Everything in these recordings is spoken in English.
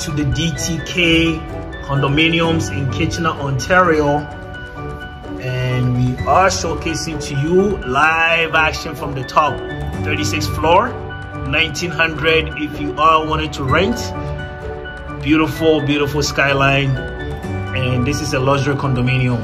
to the DTK condominiums in Kitchener, Ontario, and we are showcasing to you live action from the top, 36th floor, 1900 if you are wanting to rent. Beautiful, beautiful skyline, and this is a luxury condominium.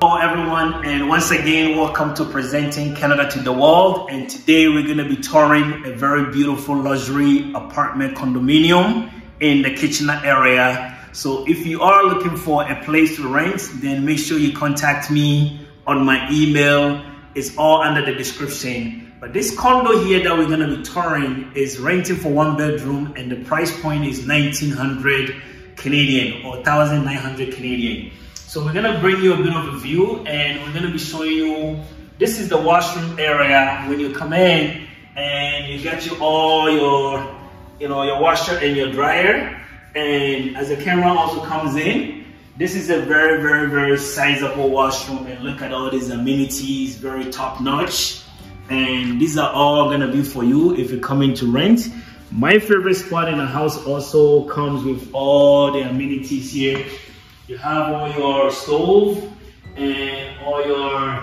Hello everyone, and once again welcome to Presenting Canada to the World. And today we're going to be touring a very beautiful luxury apartment condominium in the Kitchener area. So if you are looking for a place to rent, then make sure you contact me on my email. It's all under the description. But this condo here that we're going to be touring is renting for one bedroom, and the price point is 1900 Canadian or 1900 Canadian. So we're gonna bring you a bit of a view, and we're gonna be showing you, this is the washroom area. When you come in and you get your washer and your dryer, and as the camera also comes in, this is a very, very, very sizable washroom, and look at all these amenities, very top notch. And these are all gonna be for you if you're coming to rent. My favorite spot in the house also comes with all the amenities here. You have all your stove and all your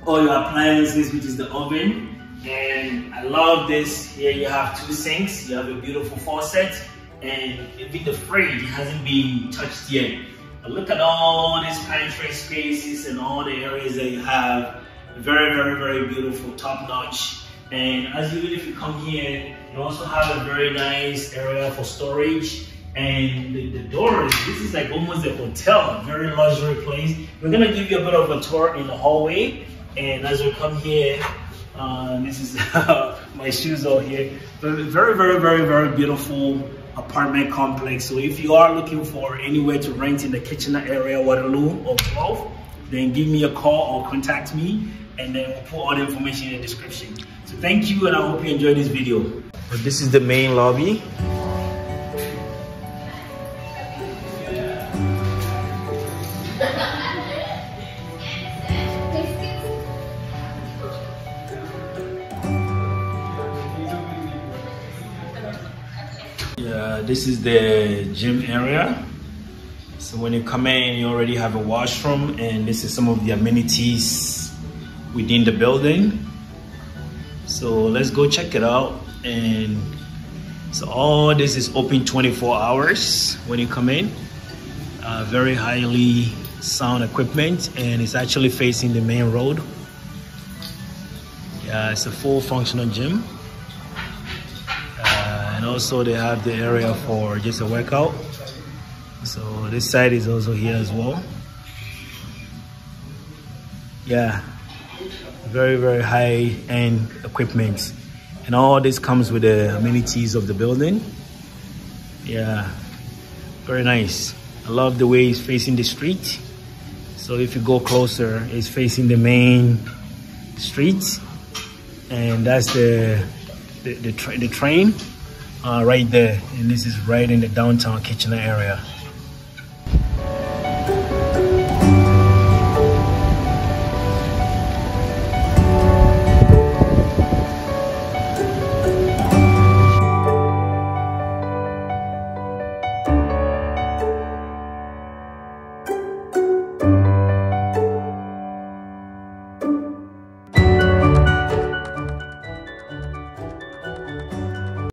appliances, which is the oven. And I love this. Here you have two sinks. You have a beautiful faucet, and even the fridge hasn't been touched yet. But look at all these pantry spaces and all the areas that you have. Very, very, very beautiful, top notch. And as you if you come here, you also have a very nice area for storage. And the doors, this is like almost a hotel, very luxury place. We're gonna give you a bit of a tour in the hallway. And as we come here, this is my shoes all here. But very, very, very, very beautiful apartment complex. So if you are looking for anywhere to rent in the Kitchener area, Waterloo or Guelph, then give me a call or contact me, and then we'll put all the information in the description. So thank you, and I hope you enjoyed this video. But this is the main lobby. This is the gym area. So when you come in, you already have a washroom, and this is some of the amenities within the building. So let's go check it out. And so all this is open 24 hours when you come in. Very highly sound equipment, and it's actually facing the main road. Yeah, it's a full functional gym. And also they have the area for just a workout. So this side is also here as well. Yeah, very, very high-end equipment. And all this comes with the amenities of the building. Yeah, very nice. I love the way it's facing the street. So if you go closer, it's facing the main street. And that's the train. Right there, and this is right in the downtown Kitchener area.